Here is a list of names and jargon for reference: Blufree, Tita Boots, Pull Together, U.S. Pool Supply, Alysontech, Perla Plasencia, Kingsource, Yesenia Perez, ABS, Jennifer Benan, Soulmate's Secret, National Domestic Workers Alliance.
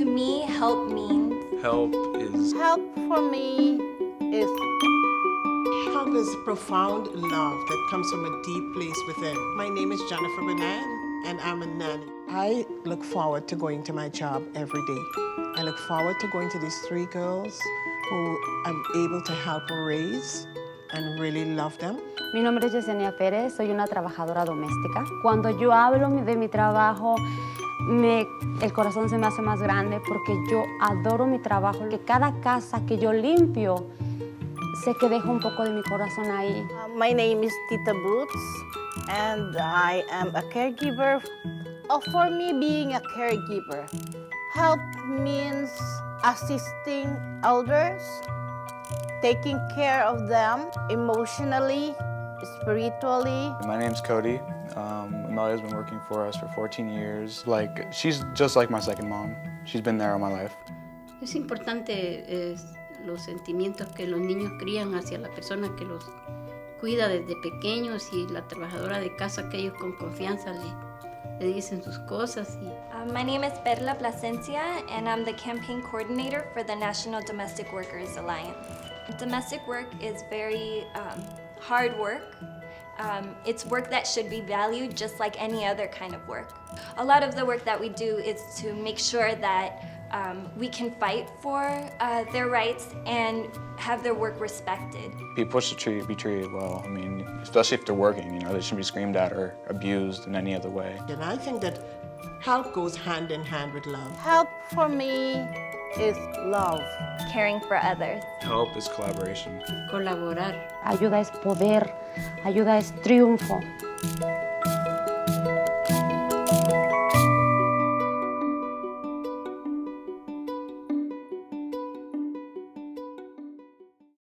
To me, help means... Help is... Help for me is... Help is profound love that comes from a deep place within. My name is Jennifer Benan, and I'm a nanny. I look forward to going to my job every day. I look forward to going to these three girls who I'm able to help raise and really love them. Mi nombre es Yesenia Perez, soy una trabajadora doméstica. Cuando yo hablo de mi trabajo, el corazón se me hace más grande porque yo adoro mi trabajo. Que cada casa que yo limpio, sé que dejo un poco de mi corazón ahí. My name is Tita Boots, and I am a caregiver. For me, being a caregiver, help means assisting elders, taking care of them emotionally, spiritually. My name's Cody. Amelia's been working for us for 14 years. Like, she's just like my second mom. She's been there all my life. Es importante los sentimientos que los niños crían hacia la persona que los cuida desde pequeños y la trabajadora de casa que ellos con confianza le dicen sus cosas. My name is Perla Plasencia, and I'm the campaign coordinator for the National Domestic Workers Alliance. Domestic work is very hard work. It's work that should be valued just like any other kind of work. A lot of the work that we do is to make sure that we can fight for their rights and have their work respected. People should be treated well. I mean, especially if they're working, you know, they shouldn't be screamed at or abused in any other way. And I think that help goes hand in hand with love. Help for me is love. Caring for others. Help is collaboration. Colaborar. Ayuda es poder. Ayuda es triunfo.